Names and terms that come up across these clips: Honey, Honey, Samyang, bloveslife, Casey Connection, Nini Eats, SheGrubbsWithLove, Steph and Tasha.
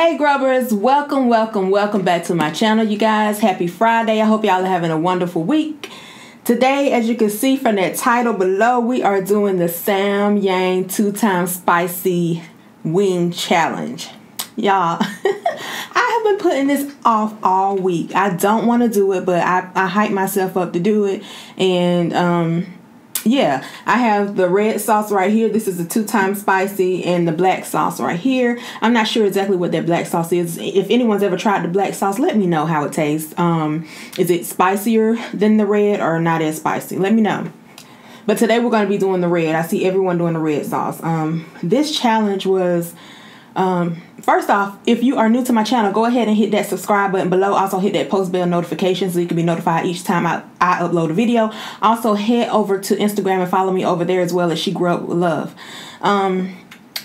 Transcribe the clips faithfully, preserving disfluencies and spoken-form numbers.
Hey Grubbers, welcome, welcome, welcome back to my channel, you guys. Happy Friday. I hope y'all are having a wonderful week. Today, as you can see from that title below, we are doing the Samyang two-time spicy wing challenge. Y'all, I have been putting this off all week. I don't want to do it, but I, I hype myself up to do it. And um, yeah, I have the red sauce right here. This is a two-time spicy, and the black sauce right here. I'm not sure exactly what that black sauce is. If anyone's ever tried the black sauce, let me know how it tastes. Um, is it spicier than the red or not as spicy? Let me know. But today we're going to be doing the red. I see everyone doing the red sauce. Um, this challenge was... Um, first off, if you are new to my channel, go ahead and hit that subscribe button below. Also hit that post bell notification so you can be notified each time I, I upload a video. Also head over to Instagram and follow me over there as well as SheGrubbsWithLove. Um,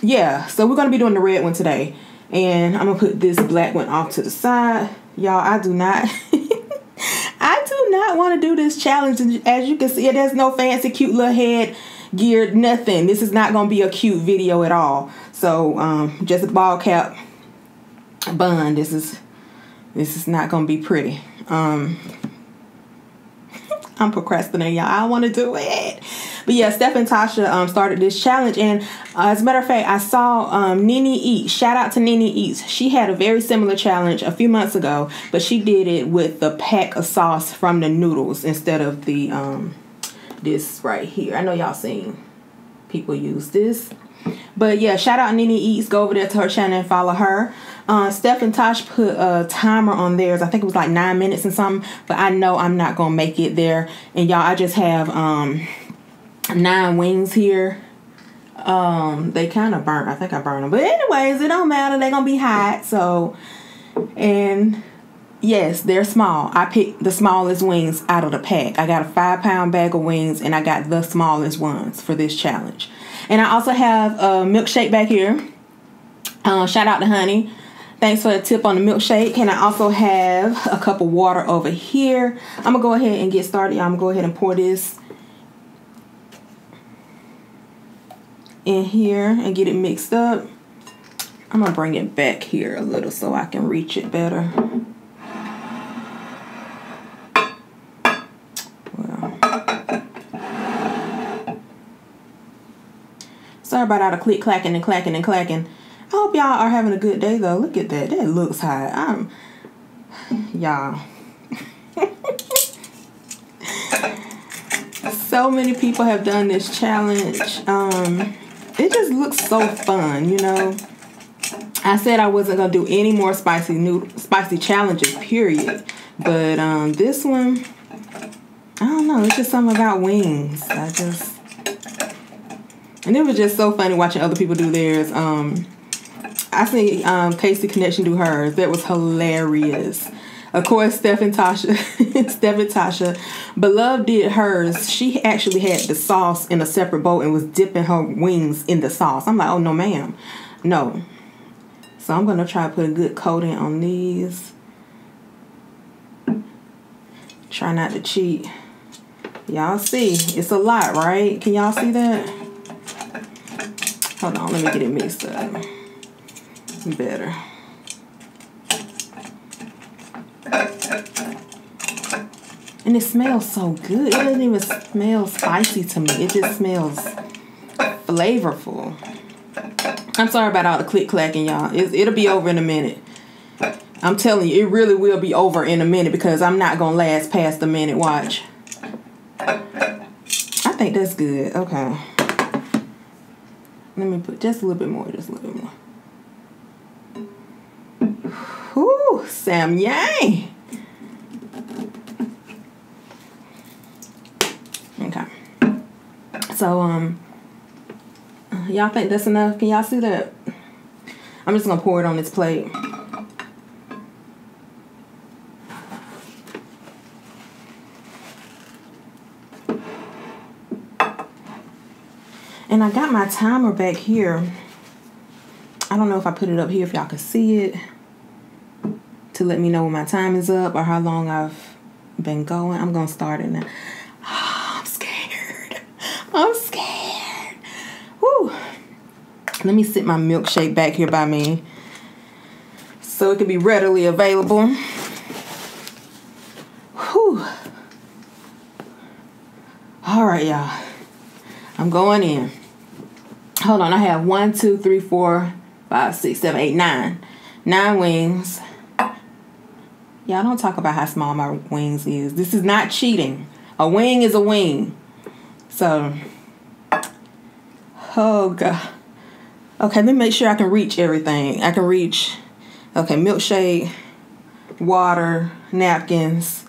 yeah, so we're going to be doing the red one today. And I'm going to put this black one off to the side. Y'all, I do not... I do not want to do this challenge. As you can see, it has no fancy cute little head gear, nothing. This is not going to be a cute video at all. So um, just a ball cap bun. This is this is not gonna be pretty. Um, I'm procrastinating, y'all. I want to do it, but yeah, Steph and Tasha um, started this challenge, and uh, as a matter of fact, I saw um, Nini Eats. Shout out to Nini Eats. She had a very similar challenge a few months ago, but she did it with the pack of sauce from the noodles instead of the um, this right here. I know y'all seen people use this. But yeah, shout out Nini Eats. Go over there to her channel and follow her. Uh, Steph and Tosh put a timer on theirs. I think it was like nine minutes and something. But I know I'm not going to make it there. And y'all, I just have um, nine wings here. Um, they kind of burnt. I think I burned them. But anyways, it don't matter. They're going to be hot. So, and yes, they're small. I picked the smallest wings out of the pack. I got a five pound bag of wings. And I got the smallest ones for this challenge. And I also have a milkshake back here. Uh, shout out to Honey. Thanks for the tip on the milkshake. And I also have a cup of water over here. I'm going to go ahead and get started. I'm going to go ahead and pour this in here and get it mixed up. I'm going to bring it back here a little so I can reach it better. Sorry about all the click clacking and clacking and clacking. I hope y'all are having a good day though. Look at that. That looks hot. I'm y'all. So many people have done this challenge. Um, it just looks so fun, you know. I said I wasn't gonna do any more spicy noodle spicy challenges, period. But um, this one, I don't know. It's just something about wings. I just. And it was just so funny watching other people do theirs. Um, I see um, Casey Connection do hers. That was hilarious. Of course, Steph and Tasha. Steph and Tasha. Beloved did hers. She actually had the sauce in a separate bowl and was dipping her wings in the sauce. I'm like, oh, no, ma'am. No. So I'm going to try to put a good coating on these. Try not to cheat. Y'all see. It's a lot, right? Can y'all see that? Hold on, let me get it mixed up better. And it smells so good. It doesn't even smell spicy to me. It just smells flavorful. I'm sorry about all the click clacking, y'all. It, it'll be over in a minute. I'm telling you, it really will be over in a minute because I'm not going to last past the minute. Watch. I think that's good. Okay. Let me put just a little bit more, just a little bit more. Whew, Samyang. Okay. So, um, y'all think that's enough? Can y'all see that? I'm just going to pour it on this plate. And I got my timer back here. I don't know if I put it up here if y'all can see it. To let me know when my time is up or how long I've been going. I'm going to start it now. Oh, I'm scared. I'm scared. Woo. Let me sit my milkshake back here by me. so it can be readily available. Whew. All right, y'all. I'm going in. Hold on. I have one, two, three, four, five, six, seven, eight, nine. Nine wings. Y'all don't talk about how small my wings is. This is not cheating. A wing is a wing. So, oh, God. Okay, let me make sure I can reach everything. I can reach, okay, milkshake, water, napkins,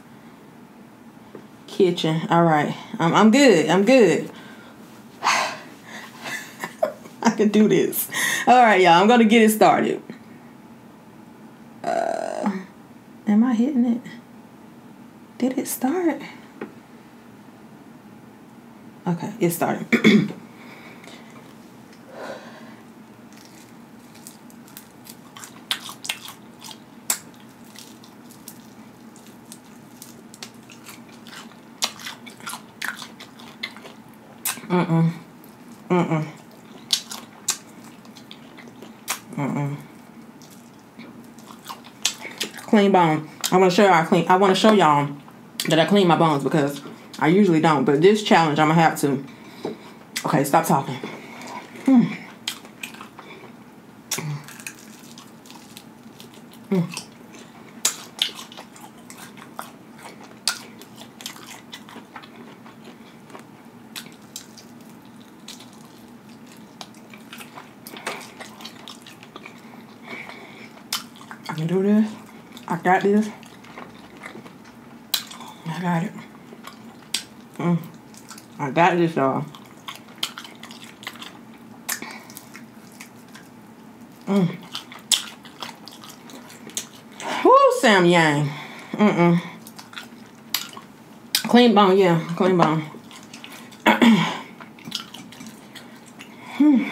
kitchen. All right, I'm, I'm good. I'm good. I can do this. All right, y'all, I'm going to get it started. Uh, am I hitting it? Did it start? Okay, it started. Mm-mm. Mm-mm. Mm-mm. Clean bone. I want to show y'all clean. I want to show y'all that I clean my bones because I usually don't. But this challenge, I'm going to have to. Okay, stop talking. Mm. Mm. I can do this. I got this. I got it. Mm. I got this, y'all. Mm. Woo, Samyang. Mm-mm. Clean bone, yeah. Clean bone. Hmm.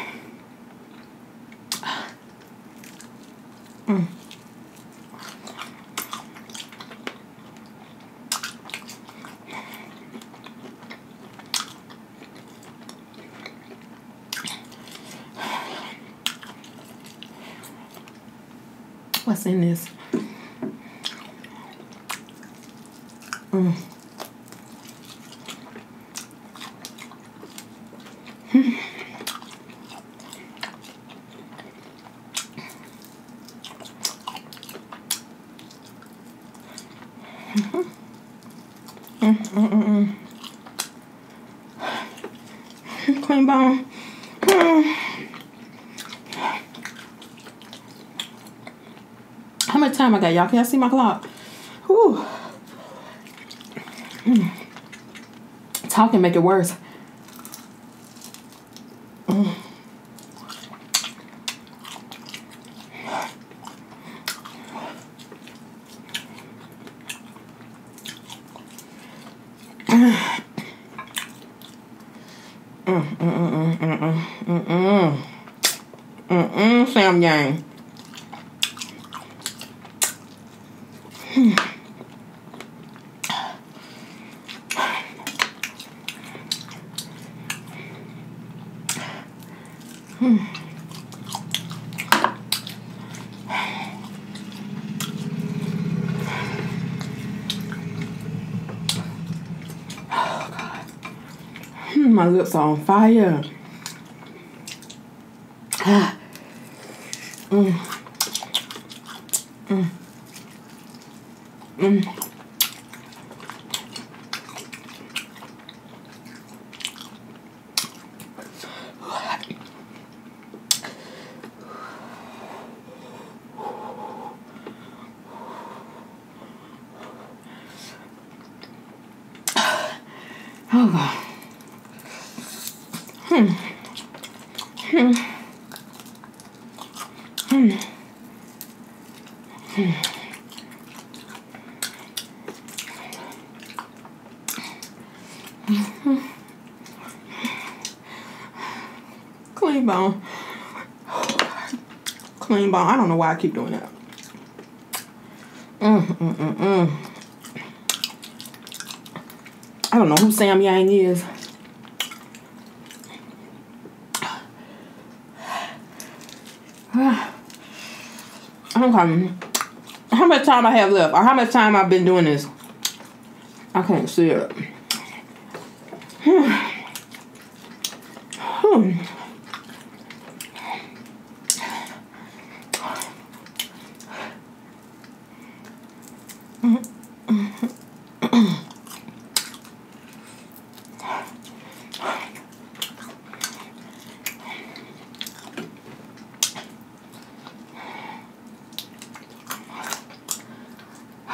Mm. What's in this? Mm. Mm. Mm-hmm. Mm, mm, mm. Clean bone. Mm. How much time I got, y'all? Can y'all see my clock? Whew. Mm. Talking make it worse. Mm. Mm, mm, mm, mm, mm, mm, mm, mm, mm, Samyang. Hmm. Hmm. Oh, God. Hmm, my lips are on fire. Ah. Mm. Mm. Mm. Oh God. Hmm. Hmm. Hmm. Hmm. Clean bone. Clean bone. I don't know why I keep doing that. Mm, mm, mm, mm. I don't know who Samyang is. I I'm coming. How much time I have left? Or how much time I've been doing this? I can't see it. Hmm. Hmm.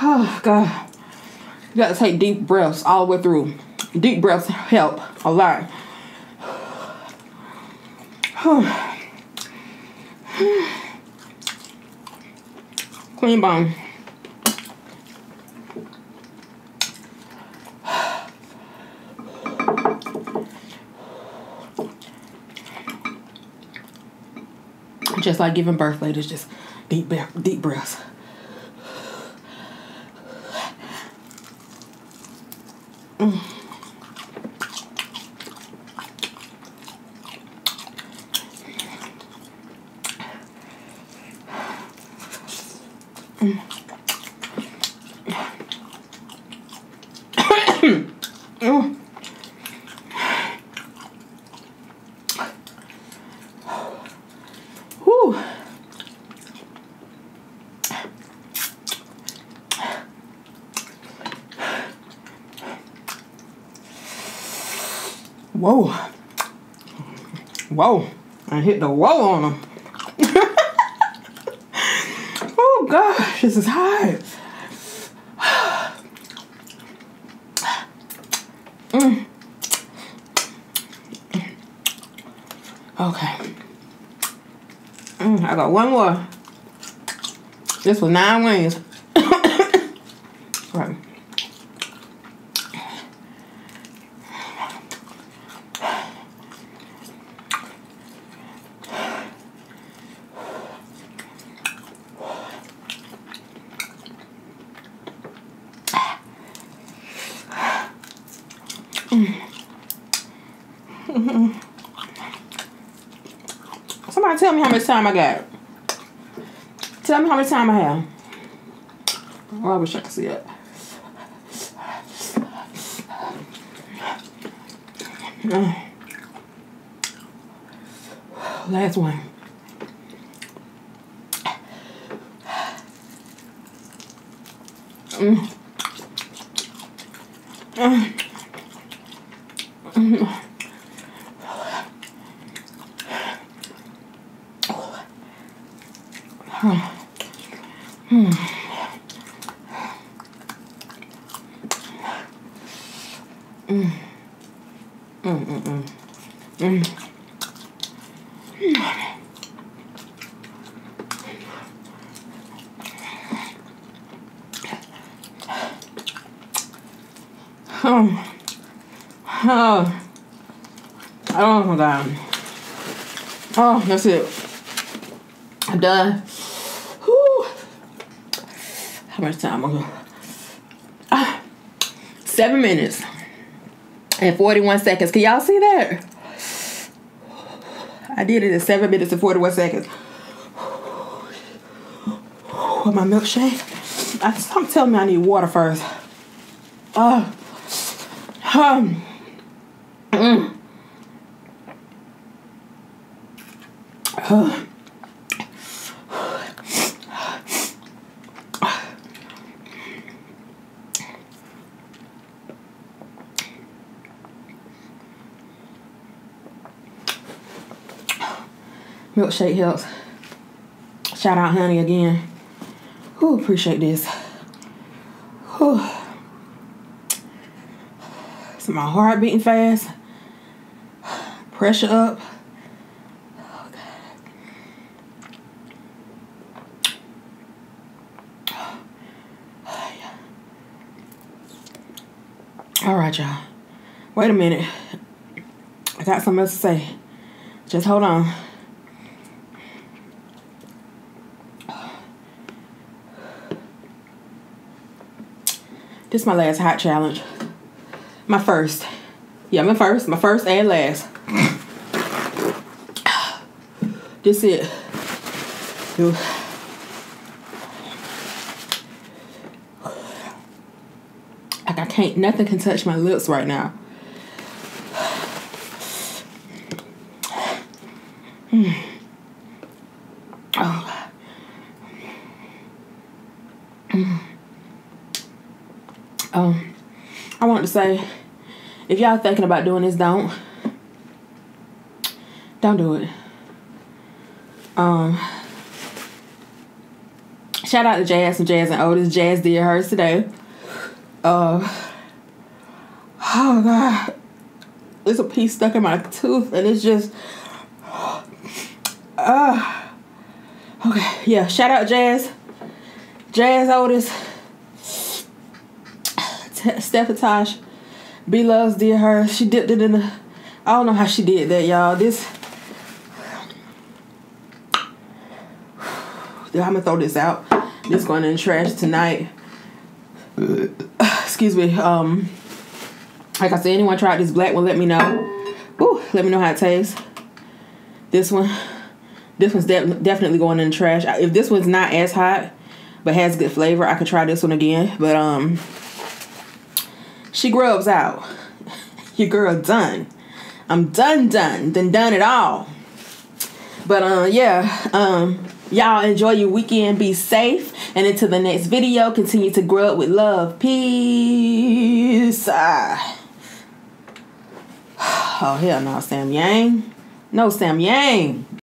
Oh, God. You gotta take deep breaths all the way through. Deep breaths help a lot. Clean bone. Just like giving birth, ladies, just deep deep breaths. Mm. Mm. mm. Whoa. Whoa. I hit the whoa on them. Oh, gosh. This is hard. Mm. Okay. Mm, I got one more. This was nine wings. Right. Somebody tell me how much time I got. Tell me how much time I have. Oh, I wish I could see it. Last one. Mm. Mm. Mm. Huh. Hmm. Mm. Mm, mm, mm. Mm. Mm. Um. Oh. Oh my God. Oh, that's it. I'm done. How much time ago? Ah, seven minutes and forty-one seconds. Can y'all see that? I did it in seven minutes and forty-one seconds. With my milkshake. I, I'm telling me I need water first. Uh, um, mm. uh. Milkshake helps. Shout out honey again. Ooh, appreciate this. Ooh. So my heart beating fast. Pressure up. Oh, God. Oh, yeah. All right, y'all. Wait a minute. I got something else to say. Just hold on. This is my last hot challenge. My first. Yeah, my first. My first and last. This it. Like I can't, nothing can touch my lips right now. Hmm. Oh. Mm. Um, I wanted to say, if y'all thinking about doing this, don't. Don't do it. Um, shout out to Jazz from Jazz and Otis. Jazz did hers today. Uh, oh God, there's a piece stuck in my tooth, and it's just, uh, okay, yeah. Shout out Jazz, Jazz Otis, Steph and Tasha. B Loves did hers. She dipped it in the. I don't know how she did that, y'all. This. I'm gonna throw this out. This going in the trash tonight. Excuse me. Um, like I said, anyone tried this black one, let me know. Ooh, let me know how it tastes. This one, this one's de definitely going in the trash. If this one's not as hot, but has good flavor, I could try this one again. But um, she grubs out. Your girl done. I'm done, done, done, done it all. But uh, yeah, um. y'all enjoy your weekend, be safe, and until the next video, continue to grub with love. Peace. Ah. Oh, hell no, Samyang. No, Samyang.